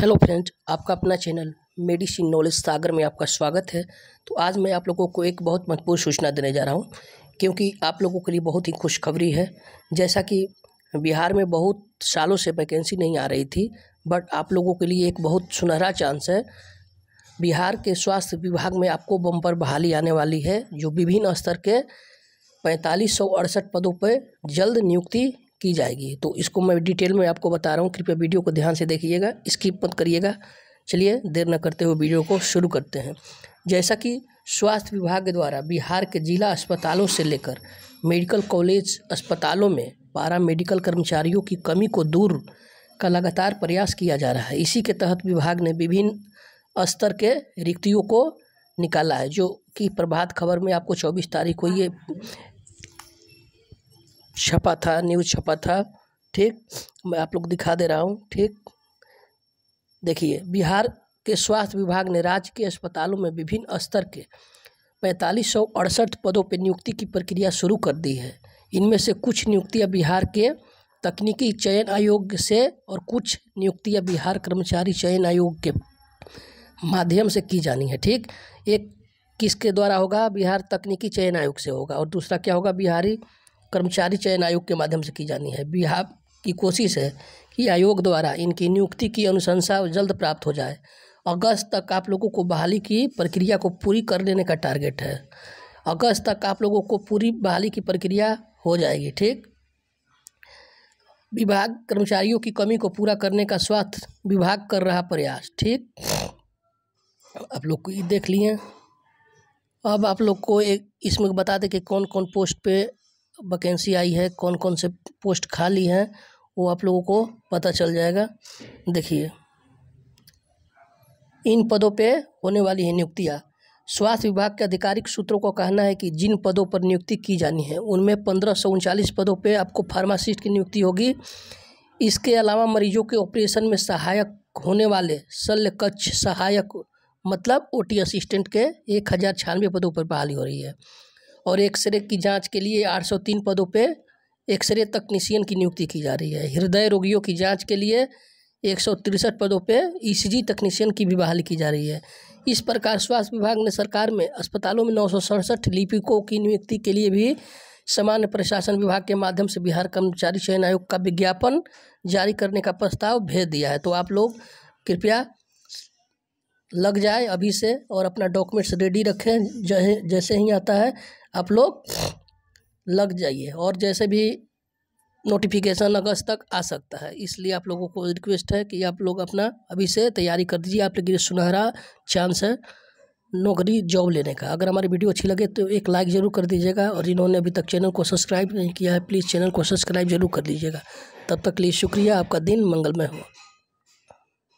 Hello friends, आपका अपना channel medicine knowledge सागर में आपका स्वागत है। तो आज मैं आप लोगों को एक बहुत महत्वपूर्ण सूचना देने जा रहा हूं, क्योंकि आप लोगों के लिए बहुत ही खुशखबरी है। जैसा कि बिहार में बहुत सालों से वैकेंसी नहीं आ रही थी, बट आप लोगों के लिए एक बहुत सुनहरा चांस है। बिहार के स्वास्थ्य विभाग में आपको बम्पर बहाली आने वाली है, जो विभिन्न स्तर के 4568 पदों पर जल्द नियुक्ति की जाएगी। तो इसको मैं डिटेल में आपको बता रहा हूँ, कृपया वीडियो को ध्यान से देखिएगा, स्किप मत करिएगा। चलिए देर न करते हुए वीडियो को शुरू करते हैं। जैसा कि स्वास्थ्य विभाग द्वारा बिहार के जिला अस्पतालों से लेकर मेडिकल कॉलेज अस्पतालों में पारा मेडिकल कर्मचारियों की कमी को दूर का लगातार प्रयास किया जा रहा है। इसी के तहत विभाग ने विभिन्न स्तर के रिक्तियों को निकाला है, जो कि प्रभात खबर में आपको 24 तारीख को ये छपा था, न्यूज़ छपा था। ठीक, मैं आप लोग दिखा दे रहा हूँ। ठीक, देखिए, बिहार के स्वास्थ्य विभाग ने राज्य के अस्पतालों में विभिन्न स्तर के 4568 पदों पर नियुक्ति की प्रक्रिया शुरू कर दी है। इनमें से कुछ नियुक्तियाँ बिहार के तकनीकी चयन आयोग से और कुछ नियुक्तियाँ बिहार कर्मचारी चयन आयोग के माध्यम से की जानी है। ठीक, एक किसके द्वारा होगा? बिहार तकनीकी चयन आयोग से होगा, और दूसरा क्या होगा? बिहारी कर्मचारी चयन आयोग के माध्यम से की जानी है। बिहार की कोशिश है कि आयोग द्वारा इनकी नियुक्ति की अनुशंसा जल्द प्राप्त हो जाए। अगस्त तक आप लोगों को बहाली की प्रक्रिया को पूरी कर लेने का टारगेट है। अगस्त तक आप लोगों को पूरी बहाली की प्रक्रिया हो जाएगी। ठीक, विभाग कर्मचारियों की कमी को पूरा करने का स्वास्थ्य विभाग कर रहा प्रयास। ठीक, आप लोग को ये देख लिए। अब आप लोग को एक इसमें बता दें कि कौन कौन पोस्ट पे वैकेंसी आई है, कौन कौन से पोस्ट खाली हैं, वो आप लोगों को पता चल जाएगा। देखिए, इन पदों पे होने वाली है नियुक्तियाँ। स्वास्थ्य विभाग के आधिकारिक सूत्रों का कहना है कि जिन पदों पर नियुक्ति की जानी है उनमें 1539 पदों पे आपको फार्मासिस्ट की नियुक्ति होगी। इसके अलावा मरीजों के ऑपरेशन में सहायक होने वाले शल्य कक्ष सहायक मतलब OT असिस्टेंट के 1096 पदों पर बहाली हो रही है, और एक्सरे की जांच के लिए 803 पदों पे एक्सरे तकनीशियन की नियुक्ति की जा रही है। हृदय रोगियों की जांच के लिए 163 पदों पे ECG तकनीशियन की भी बहाली की जा रही है। इस प्रकार स्वास्थ्य विभाग ने सरकार में अस्पतालों में 967 लिपिकों की नियुक्ति के लिए भी सामान्य प्रशासन विभाग के माध्यम से बिहार कर्मचारी चयन आयोग का विज्ञापन जारी करने का प्रस्ताव भेज दिया है। तो आप लोग कृपया लग जाए अभी से, और अपना डॉक्यूमेंट्स रेडी रखें। जैसे ही आता है आप लोग लग जाइए, और जैसे भी नोटिफिकेशन अगस्त तक आ सकता है, इसलिए आप लोगों को रिक्वेस्ट है कि आप लोग अपना अभी से तैयारी कर दीजिए। आप लोग के लिए सुनहरा चांस है नौकरी जॉब लेने का। अगर हमारी वीडियो अच्छी लगे तो एक लाइक ज़रूर कर दीजिएगा, और जिन्होंने अभी तक चैनल को सब्सक्राइब नहीं किया है प्लीज़ चैनल को सब्सक्राइब ज़रूर कर दीजिएगा। तब तक के लिए शुक्रिया, आपका दिन मंगलमय हो।